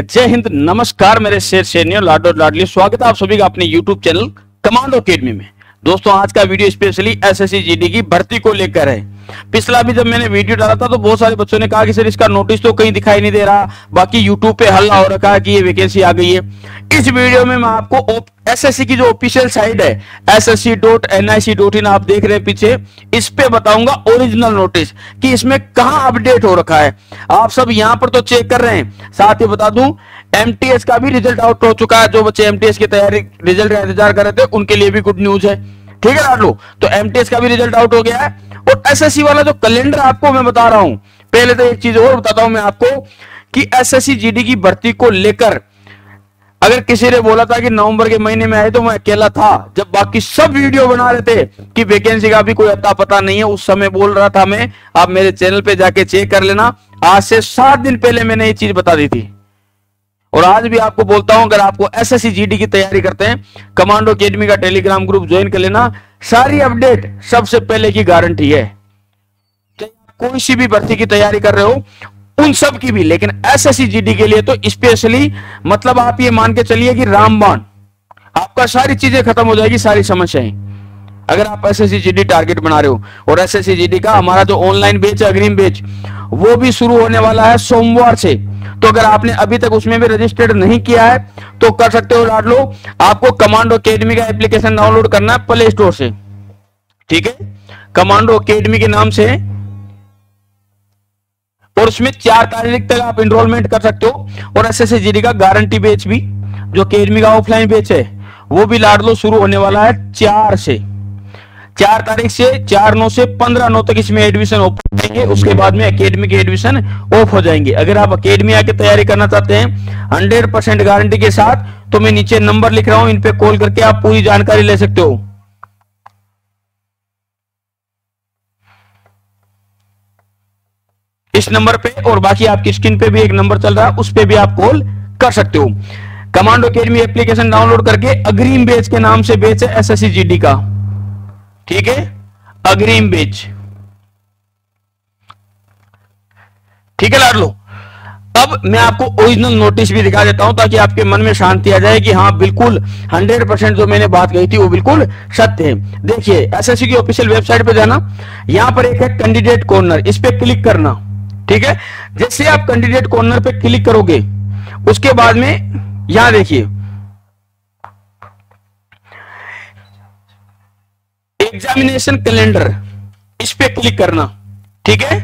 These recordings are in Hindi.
जय हिंद, नमस्कार मेरे शेर शेरनियों, लाडो लाडलियों, स्वागत है आप सभी का अपने YouTube चैनल कमांडो अकेडमी में। दोस्तों आज का वीडियो स्पेशली एसएससी जीडी की भर्ती को लेकर है। पिछला भी जब मैंने वीडियो डाला था तो बहुत सारे बच्चों ने कहा कि सर इसका नोटिस तो कहीं दिखाई नहीं दे रहा, बाकी YouTube पे हल्ला हो रखा है कि ये वैकेंसी आ गई है। इस वीडियो में मैं आपको एसएससी की जो ऑफिशियल साइट है ssc.nic.in, आप देख रहे हैं पीछे, इस पे बताऊंगा ओरिजिनल नोटिस कि इसमें कहां अपडेट हो रखा है। आप सब यहां पर तो चेक कर रहे हैं, साथ ही बता दूं एमटीएस का भी रिजल्ट आउट हो चुका है। जो बच्चे एमटीएस की तैयारी रिजल्ट का इंतजार कर रहे थे उनके लिए भी गुड न्यूज है, ठीक है लाडो। तो एमटीएस का भी रिजल्ट आउट हो गया है और एसएससी वाला जो कैलेंडर आपको मैं बता रहा हूं। पहले तो एक चीज और बताता हूं मैं आपको कि एसएससी जीडी की भर्ती को लेकर अगर किसी ने बोला था कि नवंबर के महीने में आए तो मैं अकेला था, जब बाकी सब वीडियो बना रहे थे कि वैकेंसी का भी कोई अता पता नहीं है, उस समय बोल रहा था मैं। आप मेरे चैनल पे जाके चेक कर लेना, आज से 7 दिन पहले मैंने ये चीज बता दी थी। और आज भी आपको बोलता हूं अगर आपको एसएससी जीडी की तैयारी करते हैं, कमांडो अकेडमी का टेलीग्राम ग्रुप ज्वाइन कर लेना, सारी अपडेट सबसे पहले की गारंटी है। कोई सी भी भर्ती की तैयारी कर रहे हो उन सब की भी, लेकिन एसएससी जीडी के लिए तो स्पेशली, मतलब आप ये मान के चलिए कि रामबाण आपका सारी चीजें खत्म हो जाएगी, सारी समस्याएं, अगर आप एसएससी जीडी टारगेट बना रहे हो। और एसएससी जीडी का हमारा जो ऑनलाइन बैच है, अग्रिम बैच, वो भी शुरू होने वाला है सोमवार से। तो अगर आपने अभी तक उसमें भी रजिस्टर्ड नहीं किया है तो कर सकते हो लाडलो। आपको कमांडो अकेडमी का एप्लीकेशन डाउनलोड करना है प्ले स्टोर से, ठीक है, कमांडो अकेडमी के नाम से, और उसमें 4 तारीख तक आप एनरोलमेंट कर सकते हो। और एसएससी जीडी का गारंटी बैच भी, जो अकेडमी का ऑफलाइन बैच है, वो भी लाडलो शुरू होने वाला है 4 तारीख से, 4/9 से 15/9 तक इसमें एडमिशन ओपन होंगे। उसके बाद में अकेडमी के एडमिशन ऑफ हो जाएंगे। अगर आप अकेडमी आके तैयारी करना चाहते हैं 100% गारंटी के साथ, तो मैं नीचे नंबर लिख रहा हूं, इन पे कॉल करके आप पूरी जानकारी ले सकते हो। इस नंबर पे और बाकी आपकी स्क्रीन पे भी एक नंबर चल रहा है, उस पे भी आप कॉल कर सकते हो। कमांडो अकेडमी एप्लीकेशन डाउनलोड करके, अग्रिम बैच के नाम से बैच है एसएससी जीडी का, ठीक है, अग्रिम बैच, ठीक है लाडलो। अब मैं आपको ओरिजिनल नोटिस भी दिखा देता हूं ताकि आपके मन में शांति आ जाए कि हाँ बिल्कुल 100% जो मैंने बात कही थी वो बिल्कुल सत्य है। देखिए एसएससी की ऑफिशियल वेबसाइट पे जाना, यहां पर एक है कैंडिडेट कॉर्नर, इस पे क्लिक करना, ठीक है। जैसे आप कैंडिडेट कॉर्नर पे क्लिक करोगे उसके बाद में यहां देखिए एग्जामिनेशन कैलेंडर, इस पे क्लिक करना, ठीक है।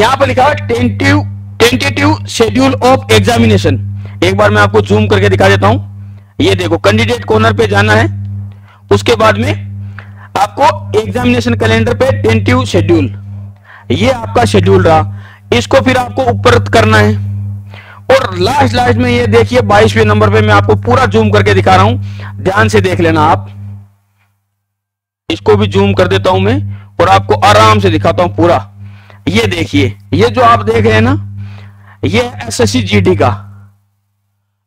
यहां पर लिखा है टेंटेटिव शेड्यूल ऑफ एग्जामिनेशन। एक बार मैं आपको जूम करके दिखा देता हूं, ये देखो कैंडिडेट कॉर्नर पे जाना है, उसके बाद में आपको एग्जामिनेशन कैलेंडर पे टेंटेटिव शेड्यूल, ये आपका शेड्यूल रहा, इसको फिर आपको ऊपर करना है। और लास्ट में ये देखिए 22वें नंबर पे मैं आपको पूरा जूम करके दिखा रहा हूं, ध्यान से देख लेना आप, इसको भी जूम कर देता हूं मैं और आपको आराम से दिखाता हूं पूरा। ये देखिए, ये जो आप देख रहे हैं ना, ये एसएससी जीडी का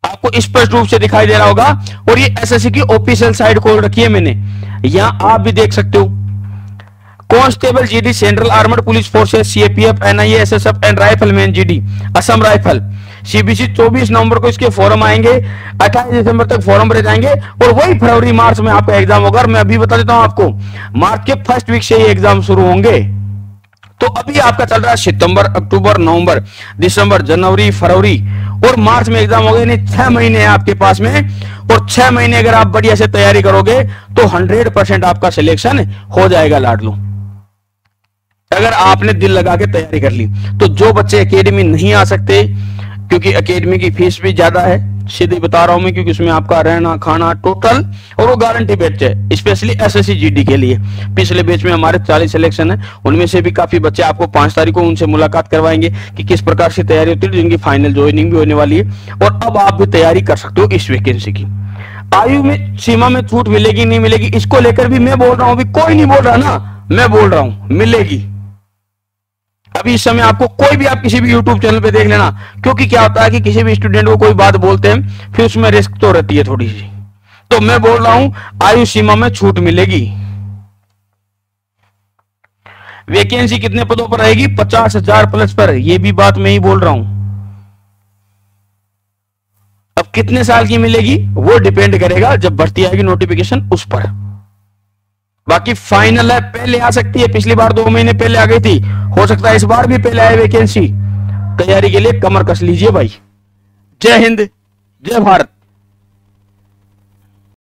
आपको स्पष्ट रूप से दिखाई दे रहा होगा। और ये एसएससी की ऑफिशियल साइट खोल रखी है मैंने, यहां आप भी देख सकते हो। Constable GD, central armed police forces, CAPF, NISSF and rifleman GD, Assam rifle, CBC. 24 नवंबर को इसके फॉर्म आएंगे, 28 दिसंबर तक फॉर्म भरे जाएंगे और वही फरवरी मार्च में आपका एग्जाम होगा। और मैं अभी बता देता हूं आपको, मार्च के फर्स्ट वीक से ही एग्जाम शुरू होंगे। तो अभी आपका चल रहा है सितंबर, अक्टूबर, नवंबर, दिसंबर, जनवरी, फरवरी और मार्च में एग्जाम हो गए, यानी 6 महीने है आपके पास में। और 6 महीने अगर आप बढ़िया से तैयारी करोगे तो 100% आपका सिलेक्शन हो जाएगा लाडलो, अगर आपने दिल लगा के तैयारी कर ली तो। जो बच्चे एकेडमी नहीं आ सकते क्योंकि एकेडमी की फीस भी ज्यादा है, सीधे बता रहा हूं मैं, क्योंकि उसमें आपका रहना खाना टोटल, और वो गारंटी बैच है स्पेशली एसएससी जीडी के लिए। पिछले बैच में हमारे 40 सिलेक्शन है, उनमें से भी काफी बच्चे आपको 5 तारीख को उनसे मुलाकात करवाएंगे कि किस प्रकार से तैयारी होती है, जिनकी फाइनल ज्वाइनिंग भी होने वाली है। और अब आप भी तैयारी कर सकते हो इस वैकेंसी की। आयु में सीमा में छूट मिलेगी नहीं मिलेगी, इसको लेकर भी मैं बोल रहा हूँ, अभी कोई नहीं बोल रहा ना, मैं बोल रहा हूँ मिलेगी। अभी इस समय आपको कोई भी, आप किसी भी YouTube चैनल पे देख लेना, क्योंकि क्या होता है कि किसी भी स्टूडेंट को कोई बात बोलते हैं फिर उसमें रिस्क तो रहती है थोड़ी सी। तो मैं बोल रहा हूं आयु सीमा में छूट मिलेगी। वैकेंसी कितने पदों पर रहेगी, 50,000 प्लस पर, यह भी बात मैं ही बोल रहा हूं। अब कितने साल की मिलेगी वो डिपेंड करेगा जब भर्ती आएगी नोटिफिकेशन उस पर। बाकी फाइनल है, पहले आ सकती है, पिछली बार 2 महीने पहले आ गई थी, हो सकता है इस बार भी पहले आए वैकेंसी। तैयारी के लिए कमर कस लीजिए भाई। जय हिंद, जय भारत।